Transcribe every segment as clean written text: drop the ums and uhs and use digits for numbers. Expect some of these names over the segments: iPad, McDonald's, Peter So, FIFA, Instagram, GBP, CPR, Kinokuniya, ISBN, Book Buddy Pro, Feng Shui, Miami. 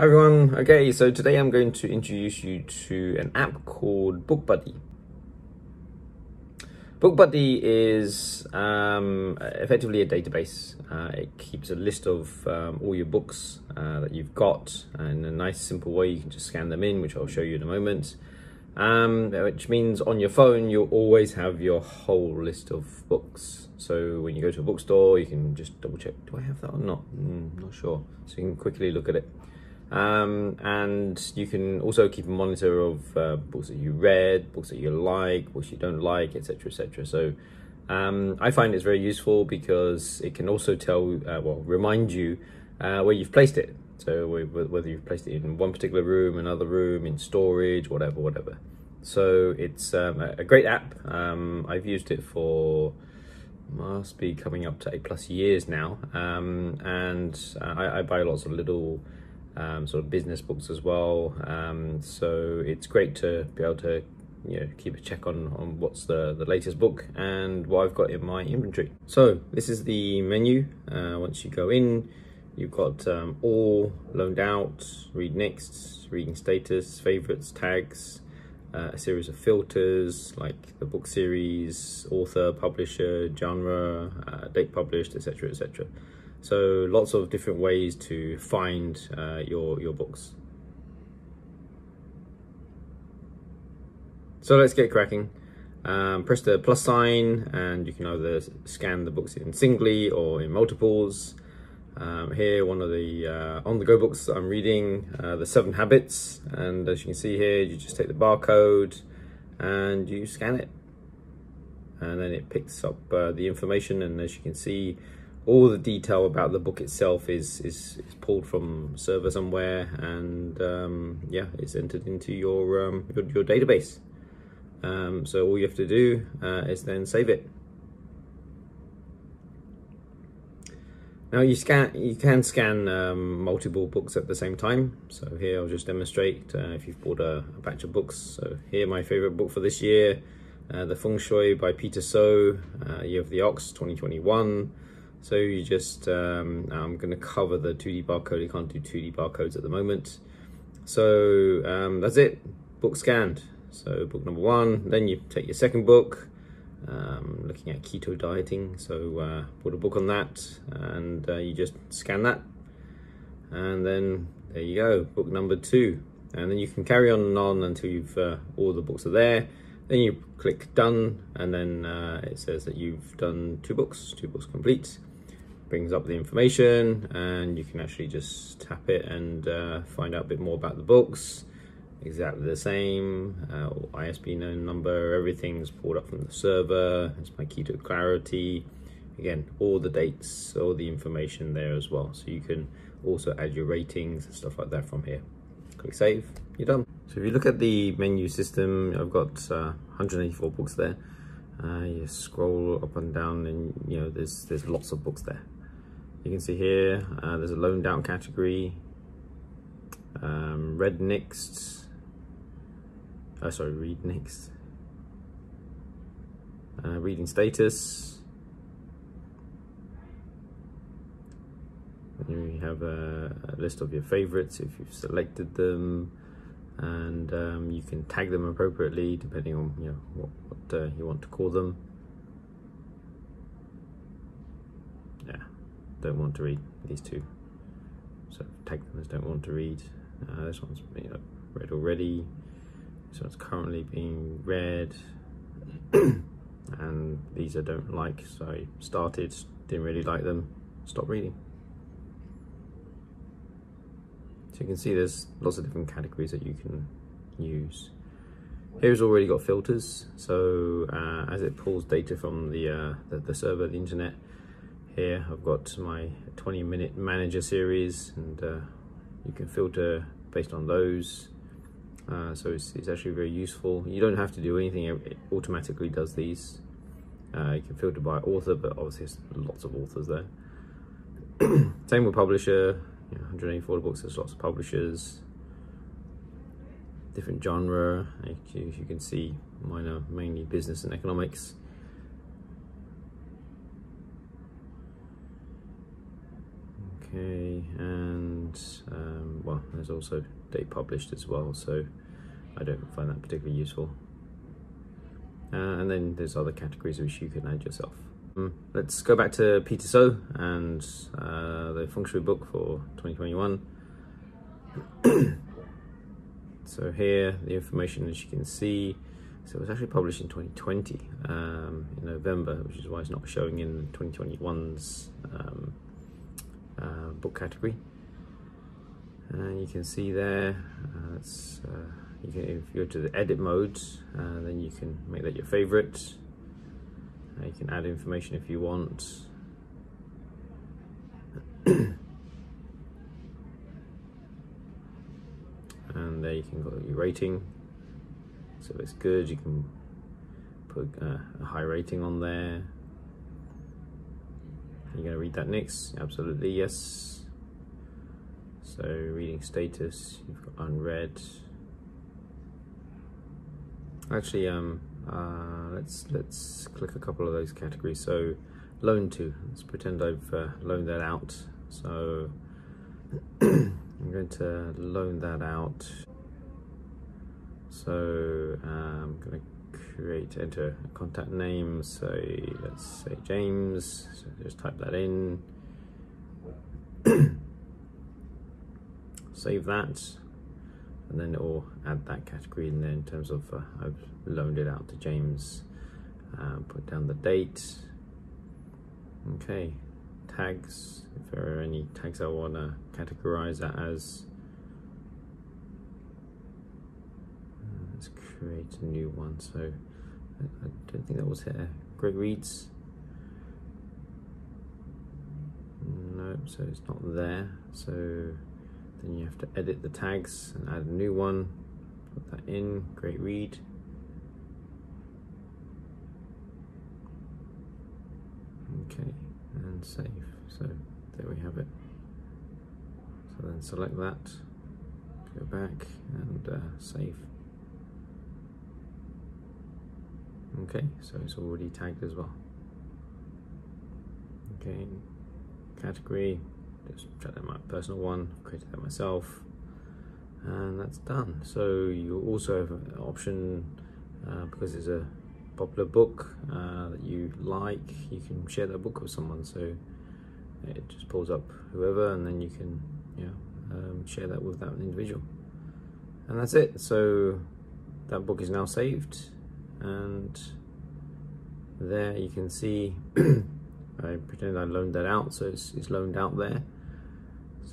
Hi everyone, okay, so today I'm going to introduce you to an app called Book Buddy. Book Buddy is effectively a database. It keeps a list of all your books that you've got in a nice simple way. You can just scan them in, which I'll show you in a moment, which means on your phone you'll always have your whole list of books. So when you go to a bookstore, you can just double check, do I have that or not? Not sure. So you can quickly look at it. And you can also keep a monitor of books that you read, books that you like, books you don't like, etc, etc. So I find it's very useful because it can also tell, remind you where you've placed it. So whether you've placed it in one particular room, another room, in storage, whatever. So it's a great app. I've used it for, must be coming up to 8+ years now. And I buy lots of little sort of business books as well, so it's great to be able to keep a check on what's the latest book and what I've got in my inventory. So this is the menu. Once you go in, you've got all, loaned out, read next, reading status, favorites, tags, a series of filters like the book series, author, publisher, genre, date published, etc, etc. So lots of different ways to find your books. So let's get cracking. Press the plus sign and you can either scan the books in singly or in multiples. Here, one of the on-the-go books that I'm reading, The 7 Habits. And as you can see here, you just take the barcode and you scan it. And then it picks up the information, and as you can see, all the detail about the book itself is pulled from server somewhere, and yeah, it's entered into your database. So all you have to do is then save it. Now you can scan multiple books at the same time. So here I'll just demonstrate if you've bought a batch of books. So here, my favorite book for this year, The Feng Shui by Peter So, Year of the Ox 2021. So you just, I'm going to cover the 2D barcode. You can't do 2D barcodes at the moment. So that's it, book scanned. So book number 1, then you take your second book, looking at keto dieting. So put a book on that and you just scan that. And then there you go, book number 2. And then you can carry on and on until you've, all the books are there. Then you click done, and then it says that you've done 2 books complete. Brings up the information, and you can actually just tap it and find out a bit more about the books. Exactly the same, ISBN number, everything's pulled up from the server. It's my key to clarity. Again, all the dates, all the information there as well. So you can also add your ratings and stuff like that from here. Click save, you're done. So if you look at the menu system, I've got 184 books there. You scroll up and down and there's lots of books there. You can see here, there's a loaned out category, read next, read next, reading status, and you have a list of your favorites if you've selected them, and you can tag them appropriately depending on what you want to call them. Yeah, don't want to read these 2, so tag them as don't want to read. This one's read already, this one's currently being read, and these I don't like, so I started, didn't really like them, stop reading. You can see there's lots of different categories that you can use. Here's already got filters, so as it pulls data from the server, the internet, here I've got my 20-minute manager series, and you can filter based on those. So it's actually very useful. You don't have to do anything, it automatically does these. You can filter by author, but obviously there's lots of authors there. Same with publisher. 184 books, there's lots of publishers, different genre. As you can see, mine are mainly business and economics. Okay, and and well, there's also day published as well, so I don't find that particularly useful. And then there's other categories which you can add yourself. Let's go back to Peter So and the Feng Shui book for 2021. So here, the information, as you can see, so it was actually published in 2020, in November, which is why it's not showing in 2021's book category. And you can see there, if you go to the edit mode, then you can make that your favorite. You can add information if you want. And there you can go your rating. So if it's good, you can put a high rating on there. You're going to read that next? Absolutely, yes. So reading status, you've got unread. Actually, let's click a couple of those categories. So loan to, let's pretend I've loaned that out. So I'm going to loan that out. So I'm going to enter a contact name. So let's say James. So just type that in. Save that. And then it will add that category in there in terms of I've loaned it out to James. Put down the date. Okay, tags. If there are any tags I want to categorize that as. Let's create a new one. So I don't think that was here. Great reads. Nope, so it's not there. So. Then you have to edit the tags and add a new one, put that in, great read. Okay, and save, so there we have it. So then select that, go back and save. Okay, so it's already tagged as well. Okay, category. Just check out my personal one, created that myself, and that's done. So you also have an option, because it's a popular book that you like, you can share that book with someone. So it just pulls up whoever, and then you can share that with that individual. And that's it. So that book is now saved, and there you can see I pretend I loaned that out, so it's loaned out there.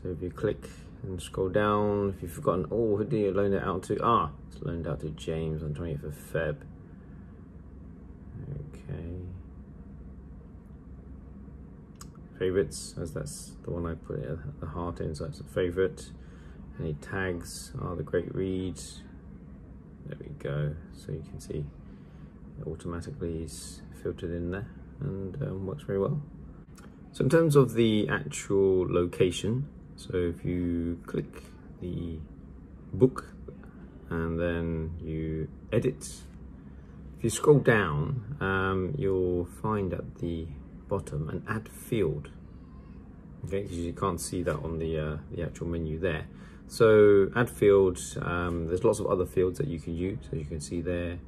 So if you click and scroll down, if you've forgotten, oh, who do you loan it out to? Ah, it's loaned out to James on 20th of Feb. Okay. Favorites, as that's the one I put the heart in, so that's a favorite. Any tags are the great reads. There we go. So you can see it automatically is filtered in there and works very well. So in terms of the actual location, so if you click the book and then you edit, if you scroll down, you'll find at the bottom an add field. Okay, because you can't see that on the actual menu there. So add field, there's lots of other fields that you can use, as you can see there.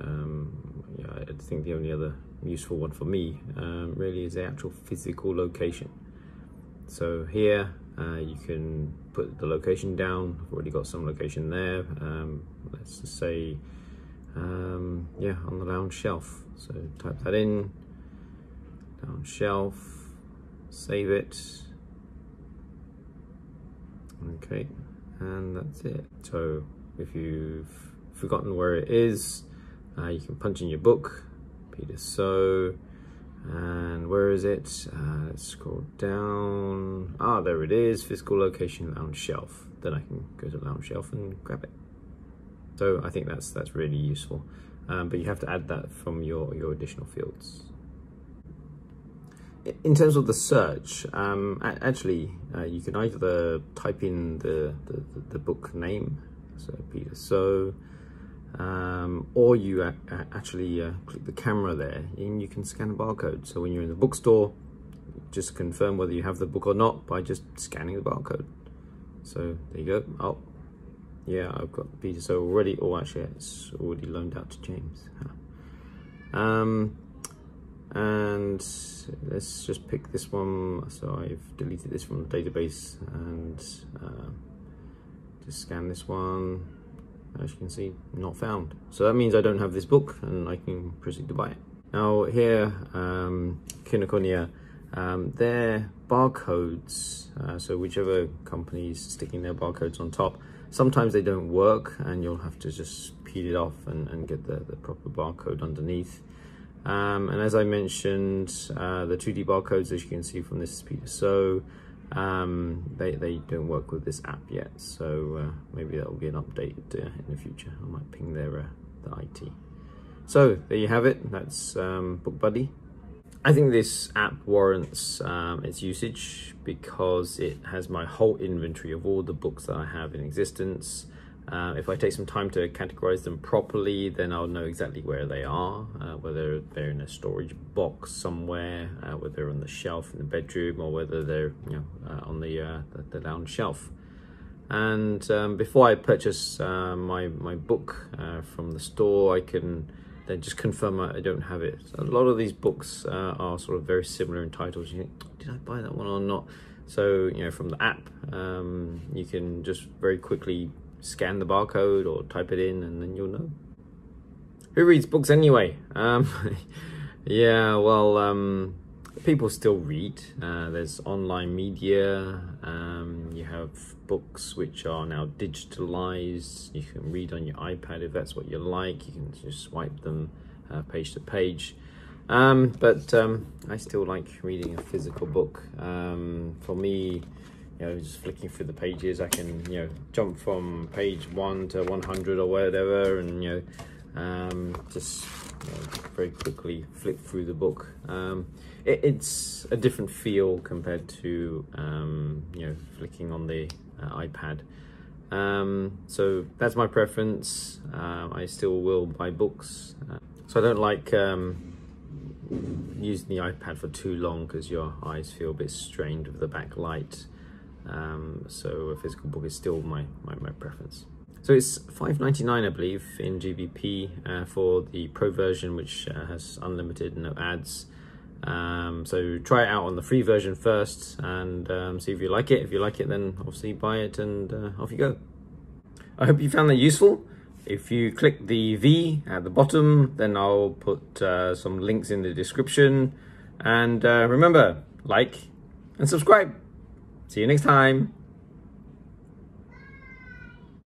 I think the only other useful one for me really is the actual physical location. So here you can put the location down. I've already got some location there. Let's just say on the lounge shelf. So type that in, lounge shelf, save it. Okay, and that's it. So if you've forgotten where it is, you can punch in your book, Peter So, and where is it? Let's scroll down. Ah, there it is, physical location, lounge shelf. Then I can go to lounge shelf and grab it. So I think that's really useful, but you have to add that from your additional fields. In terms of the search, you can either type in the book name, so Peter So, or you actually click the camera there and you can scan a barcode. So when you're in the bookstore, just confirm whether you have the book or not by just scanning the barcode. So there you go. Oh, yeah, I've got Peter So already. Oh, actually, it's already loaned out to James. Huh. And let's just pick this one. So I've deleted this from the database and just scan this one. As you can see, not found. So that means I don't have this book and I can proceed to buy it. Now here, Kinokuniya, their barcodes, so whichever company's sticking their barcodes on top, sometimes they don't work and you'll have to just peel it off and get the proper barcode underneath. And as I mentioned, the 2D barcodes, as you can see from this Peter So, they don't work with this app yet, so maybe that'll be an update in the future. I might ping their IT. So there you have it. That's Book Buddy. I think this app warrants its usage because it has my whole inventory of all the books that I have in existence. If I take some time to categorize them properly, then I'll know exactly where they are, whether they're in a storage box somewhere, whether they're on the shelf in the bedroom, or whether they're, you know, on the lounge shelf. And before I purchase my book from the store, I can then just confirm I don't have it. So a lot of these books are sort of very similar in titles. You think, did I buy that one or not? So, you know, from the app, you can just very quickly scan the barcode or type it in and then you'll know. Who reads books anyway? Yeah, well, people still read. There's online media. You have books which are now digitalized. You can read on your iPad if that's what you like. You can just swipe them page to page. But I still like reading a physical book. For me, you know, just flicking through the pages, I can, you know, jump from page 1 to 100 or whatever, and, you know, just, you know, very quickly flick through the book. It's a different feel compared to, you know, flicking on the iPad. So that's my preference. I still will buy books. So I don't like using the iPad for too long because your eyes feel a bit strained with the backlight. So a physical book is still my preference. So it's $5.99, I believe, in GBP for the pro version, which has unlimited, no ads. So try it out on the free version first and see if you like it. If you like it, then obviously buy it, and off you go. I hope you found that useful. If you click the V at the bottom, then I'll put some links in the description. And remember, like and subscribe. See you next time.